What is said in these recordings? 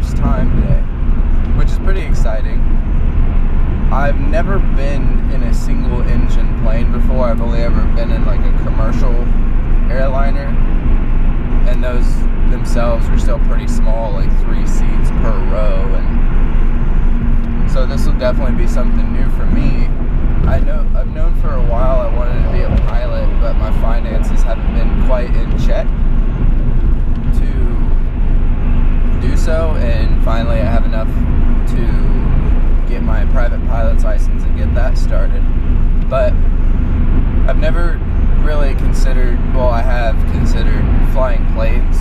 first time today, which is pretty exciting. I've never been in a single engine plane before. I've only ever been in like a commercial airliner, and those themselves were still pretty small, like 3 seats per row. And so this will definitely be something new for me. I've known for a while I wanted to be a pilot, but my finances haven't been quite in check to do so, and finally I have enough to get my private pilot's license and get that started. But I've never really considered, well, I have considered flying planes,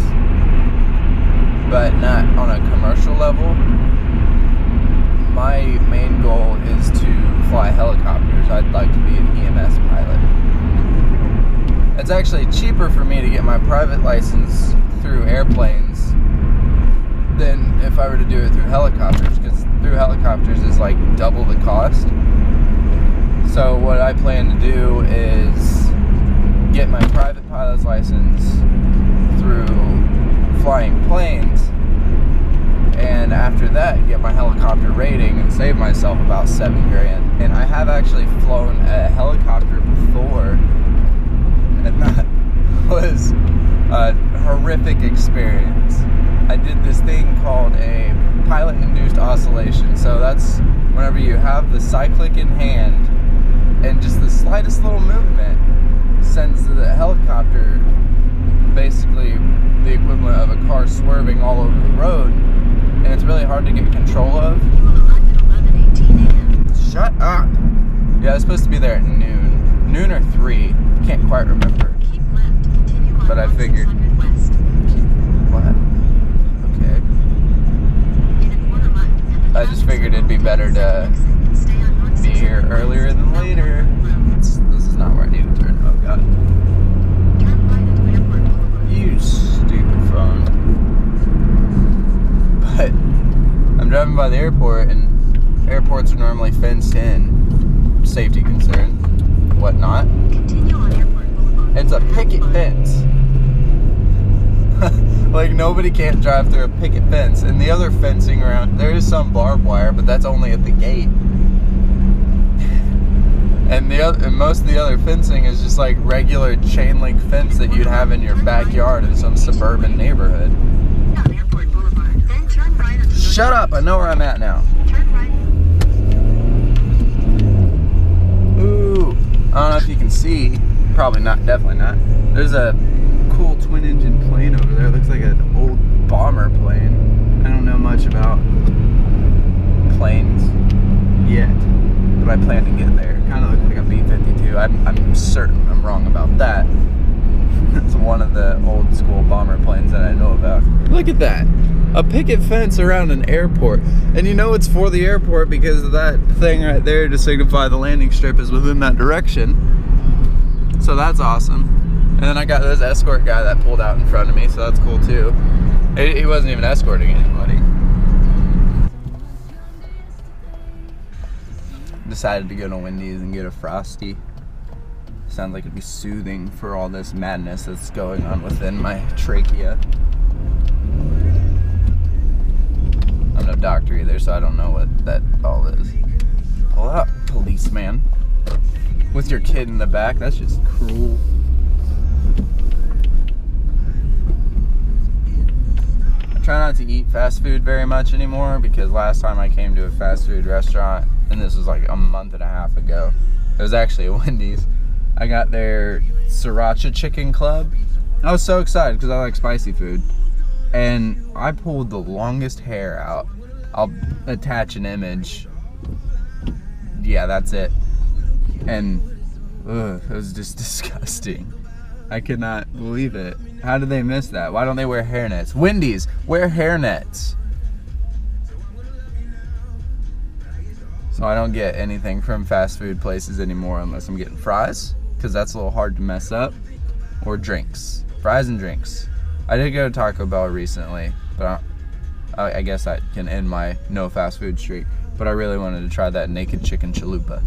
but not on a commercial level. My main goal is to fly helicopters. I'd like to be an EMS pilot. It's actually cheaper for me to get my private license through airplanes than if I were to do it through helicopters, because through helicopters is like double the cost. So what I plan to do is get my private pilot's license through flying planes, and after that get my helicopter rating and save myself about $7,000. And I have actually flown a helicopter before, and that was a horrific experience. I did this thing called a pilot-induced oscillation. So that's whenever you have the cyclic in hand and just the slightest little movement sends the helicopter basically the equivalent of a car swerving all over the road, and it's really hard to get control of. 11:18 a.m. Shut up! Yeah, I was supposed to be there at noon. Noon or 3. Can't quite remember. Keep left. Continue on, but I figured. West. What? Okay. I just figured it'd be better to be here earlier than later. This is not where I need to turn. Oh, God. You stupid phone. But I'm driving by the airport, and airports are normally fenced in, safety concerns, whatnot. Continue on Airport Boulevard. It's a picket fence. Like, nobody can't drive through a picket fence. And the other fencing around, there is some barbed wire, but that's only at the gate. And most of the other fencing is just like regular chain link fence that you'd have in your backyard in some suburban neighborhood. Shut up, I know where I'm at now. Turn right. Ooh, I don't know if you can see. Probably not, definitely not. There's a cool twin engine plane over there. It looks like an old bomber plane. I don't know much about planes yet, but I plan to get there. Kind of looks like a B-52. I'm certain I'm wrong about that. It's one of the old school bomber planes that I know about. Look at that. A picket fence around an airport. And you know it's for the airport because that thing right there to signify the landing strip is within that direction. So that's awesome. And then I got this escort guy that pulled out in front of me, so that's cool too. He wasn't even escorting anybody. Decided to go to Wendy's and get a Frosty. Sounds like it'd be soothing for all this madness that's going on within my trachea. I'm no doctor either, so I don't know what that all is. Pull up, policeman. With your kid in the back, that's just cruel. I try not to eat fast food very much anymore, because last time I came to a fast food restaurant, and this was like a month and a half ago, it was actually a Wendy's. I got their Sriracha Chicken Club. I was so excited because I like spicy food. And I pulled the longest hair out. I'll attach an image. Yeah, that's it. And it was just disgusting. I could not believe it. How did they miss that? Why don't they wear hairnets? Wendy's, wear hairnets. So I don't get anything from fast food places anymore unless I'm getting fries, because that's a little hard to mess up, or drinks. Fries and drinks. I did go to Taco Bell recently, but I guess I can end my no fast food streak. But I really wanted to try that naked chicken chalupa.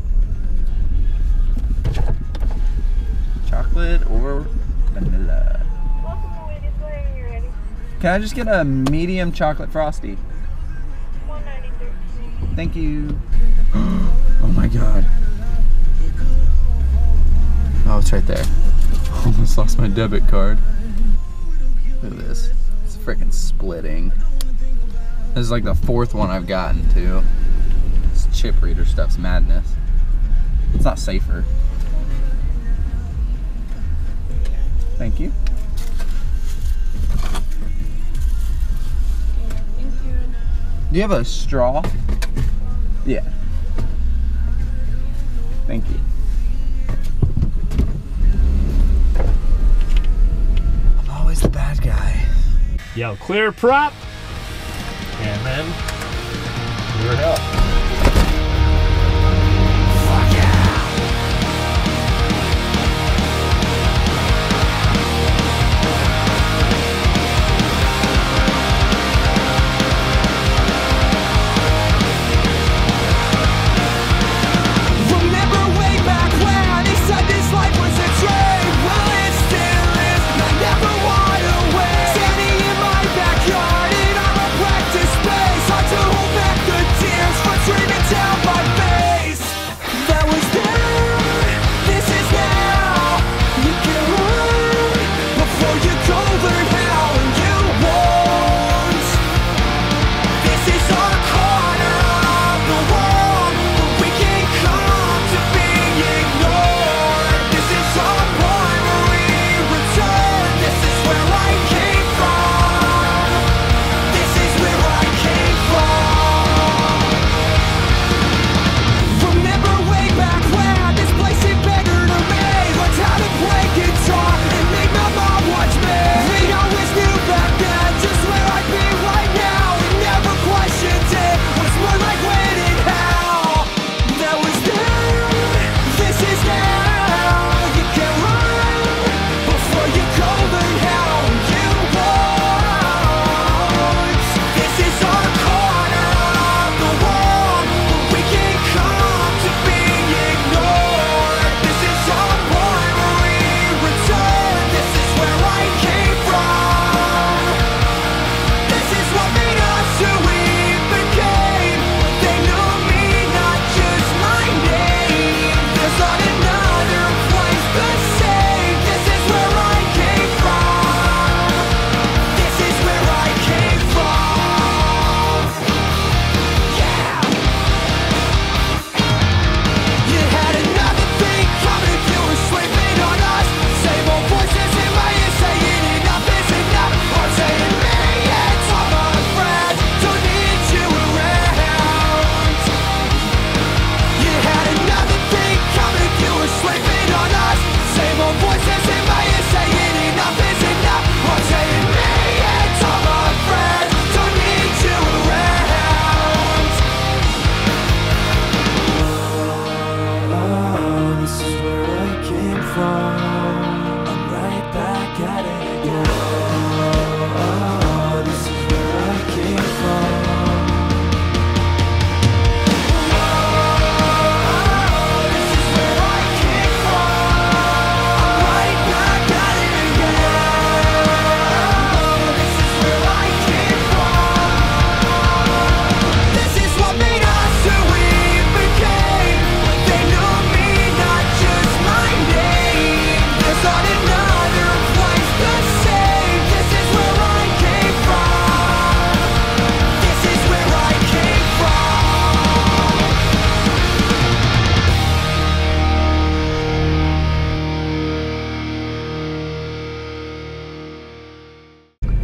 Chocolate or vanilla? Welcome to Wendy's. Can I just get a medium chocolate Frosty? Thank you. Oh my god. Oh, it's right there. Almost lost my debit card. Look at this. It's freaking splitting. This is like the fourth one I've gotten to. This chip reader stuff's madness. It's not safer. Thank you. Do you have a straw? Yeah. Thank you. I'm always the bad guy. Yo, clear prop. And then clear it up.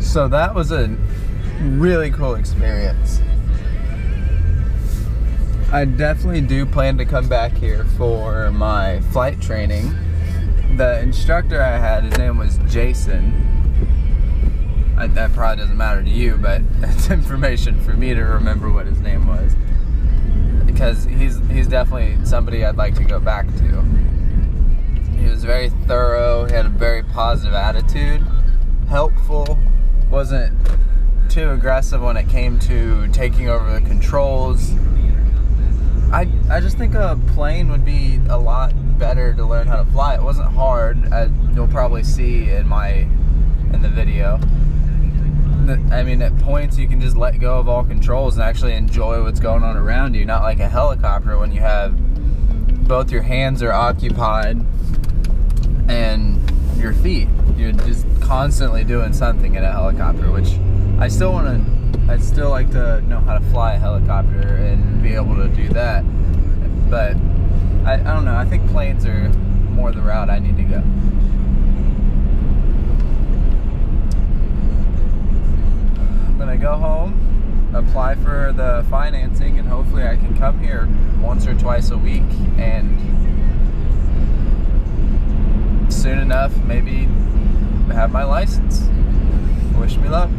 So that was a really cool experience. I definitely do plan to come back here for my flight training. The instructor I had, his name was Jason. That probably doesn't matter to you, but that's information for me to remember what his name was. Because he's definitely somebody I'd like to go back to. He was very thorough, he had a very positive attitude, helpful. Wasn't too aggressive when it came to taking over the controls. I just think a plane would be a lot better to learn how to fly. It wasn't hard, as you'll probably see in the video. at points you can just let go of all controls and actually enjoy what's going on around you, not like a helicopter when you have both your hands are occupied and your feet. You're just constantly doing something in a helicopter, which I still want to, I'd still like to know how to fly a helicopter and be able to do that. But I don't know, I think planes are more the route I need to go. I'm gonna go home, apply for the financing, and hopefully I can come here once or twice a week, and soon enough maybe have my license. Wish me luck.